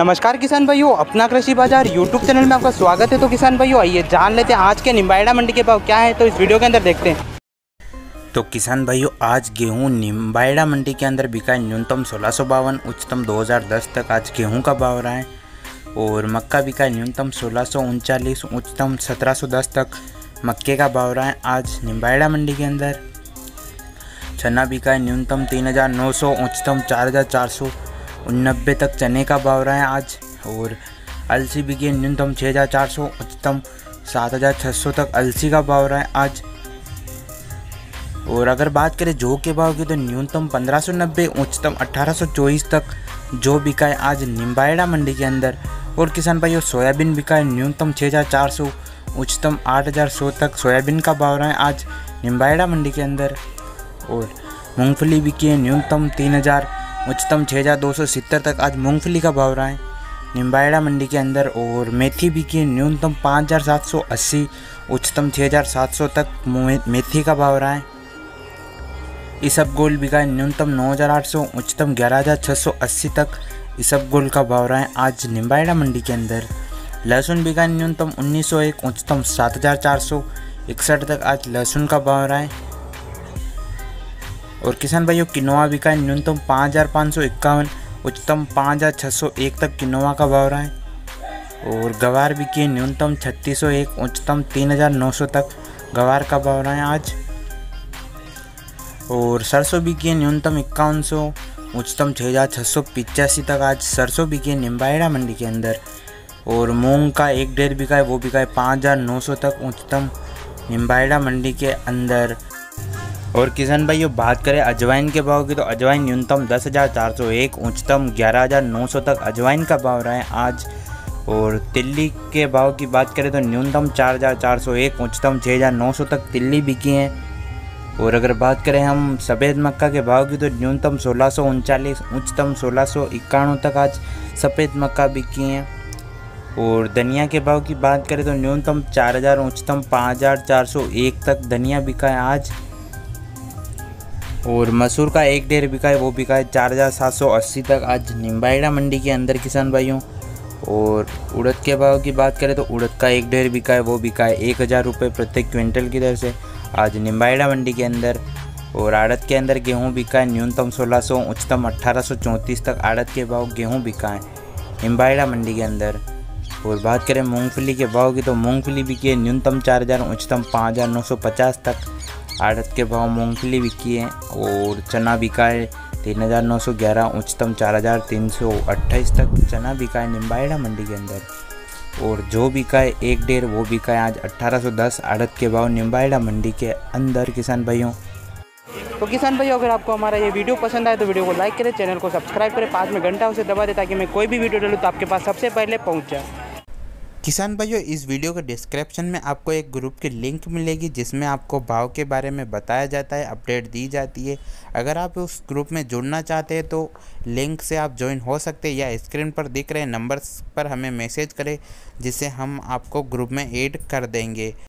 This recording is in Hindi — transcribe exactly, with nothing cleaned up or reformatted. नमस्कार किसान भाइयों, अपना कृषि बाजार यूट्यूब चैनल में आपका स्वागत है। तो किसान भाइयों, आइए जान लेते हैं आज के निम्बाहेड़ा मंडी के भाव क्या है, तो इस वीडियो के अंदर देखते हैं। तो किसान भाइयों, आज गेहूं निम्बाहेड़ा मंडी के अंदर बिका है न्यूनतम सोलह सौ बावन उच्चतम दो हज़ार दस तक आज गेहूं का भाव रहा है। और मक्का बिका है न्यूनतम सोलह सौ उनचालीस उच्चतम सत्रह सौ दस तक मक्के का भाव रहा है आज निम्बाहेड़ा मंडी के अंदर। चना बिका है न्यूनतम तीन हज़ार नौ सौ उच्चतम चार हज़ार चार सौ नब्बे तक चने का भाव रहा है आज। और अलसी बिकी न्यूनतम छः हज़ार चार सौ उच्चतम सात हज़ार छः सौ तक अलसी का भाव रहा है आज। और अगर बात करें जौ के भाव की, तो न्यूनतम पंद्रह सौ नब्बे उच्चतम अट्ठारह सौ चौबीस तक जौ बिका है आज निम्बाहेड़ा मंडी के अंदर। और किसान भाइयों, सोयाबीन बिका है न्यूनतम छः हज़ार चार सौ उच्चतम आठ हज़ार सौ तक सोयाबीन का भाव रहा है आज निम्बाहेड़ा मंडी के अंदर। और मूँगफली बिकी है न्यूनतम तीन हज़ार उच्चतम छः हज़ार दो सौ सत्तर तक आज मूंगफली का भाव रहा है निम्बाहेड़ा मंडी के अंदर। और मेथी बिकी न्यूनतम पाँच हज़ार सात सौ अस्सी उच्चतम छः हज़ार सात सौ तक मेथी का भाव रहा है। इसबगोल बिका न्यूनतम नौ हज़ार आठ सौ उच्चतम ग्यारह हज़ार छः सौ अस्सी तक इसबगोल का भाव रहा है आज निम्बाहेड़ा मंडी के अंदर। लहसुन बिका न्यूनतम उन्नीस सौ एक उच्चतम सात हज़ार चार सौ इकसठ तक आज लहसुन का भाव रहा है। और किसान भाइयों, किनोवा बिका न्यूनतम पाँच हज़ार पाँच सौ इक्यावन उच्चतम पाँच हज़ार छः सौ एक तक किनोवा का भाव रहा है। और गवार बिकी न्यूनतम छत्तीस सौ एक उच्चतम तीन हज़ार नौ सौ तक गवार का भाव रहा है आज। और सरसों बिकी न्यूनतम इक्यावन सौ उच्चतम छः हज़ार छः सौ पिचासी तक आज सरसों बिकी निम्बाहेड़ा मंडी के अंदर। और मूंग का एक डेढ़ बिका है, वो बिका है पाँच हज़ार नौ सौ तक उच्चतम निम्बाहेड़ा मंडी के अंदर। और किसान भाइयों, बात करें अजवाइन के भाव की, तो अजवाइन न्यूनतम दस हज़ार चार सौ एक उच्चतम ग्यारह हज़ार नौ सौ तक अजवाइन का भाव रहा है आज। और तिल्ली के भाव की बात करें, तो न्यूनतम चार हज़ार चार सौ एक उच्चतम छः हज़ार नौ सौ तक तिल्ली बिकी है। और अगर बात करें हम सफ़ेद मक्का के भाव की, तो न्यूनतम सोलह सौ उनचालीस उच्चतम सोलह सौ इक्यानवे तक आज सफ़ेद मक्का बिकी हैं। और धनिया के भाव की बात करें, तो न्यूनतम चार हज़ार उच्चतम पाँच हज़ार चार सौ एक तक धनिया बिका है आज। और मसूर का एक डेढ़ बिका है, वो बिका है चार हज़ार सात सौ अस्सी तक आज निम्बाहेड़ा मंडी के अंदर किसान भाइयों। और उड़द के भाव की बात करें, तो उड़द का एक डेढ़ बिका है, वो बिका है एक हज़ार रुपये प्रत्येक क्विंटल की दर से आज निम्बाहेड़ा मंडी के अंदर। और आड़त के अंदर गेहूँ बिका है न्यूनतम सोलह सौ उच्चतम अट्ठारह सौ चौंतीस तक आड़त के भाव गेहूँ बिका है निम्बाहेड़ा मंडी के अंदर। और बात करें मूँगफली के भाव की, तो मूँगफली बिकी है न्यूनतम चार हज़ार उच्चतम पाँच हज़ार नौ सौ पचास तक आड़त के भाव मूंगफली बिकी है। और चना बिका है तीन हज़ार नौ सौ ग्यारह उच्चतम चार हज़ार तीन सौ अट्ठाईस तक चना बिका है निम्बाहेड़ा मंडी के अंदर। और जो बिका है एक डेढ़, वो बिका है आज अट्ठारह सौ दस आड़त के भाव निम्बाहेड़ा मंडी के अंदर किसान भाइयों। तो किसान भाइयों, अगर आपको हमारा ये वीडियो पसंद आए तो वीडियो को लाइक करें, चैनल को सब्सक्राइब करें, पास में घंटा उसे दबा दें ताकि मैं कोई भी वीडियो डालूँ तो आपके पास सबसे पहले पहुँच जाए। किसान भाइयों, इस वीडियो के डिस्क्रिप्शन में आपको एक ग्रुप की लिंक मिलेगी जिसमें आपको भाव के बारे में बताया जाता है, अपडेट दी जाती है। अगर आप उस ग्रुप में जुड़ना चाहते हैं तो लिंक से आप ज्वाइन हो सकते हैं, या स्क्रीन पर दिख रहे नंबर्स पर हमें मैसेज करें जिससे हम आपको ग्रुप में ऐड कर देंगे।